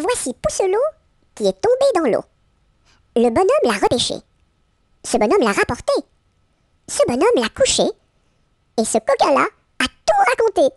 voici Poucelot qui est tombé dans l'eau. Le bonhomme l'a repêché. Ce bonhomme l'a rapporté. Ce bonhomme l'a couché. Et ce coquin-là a tout raconté.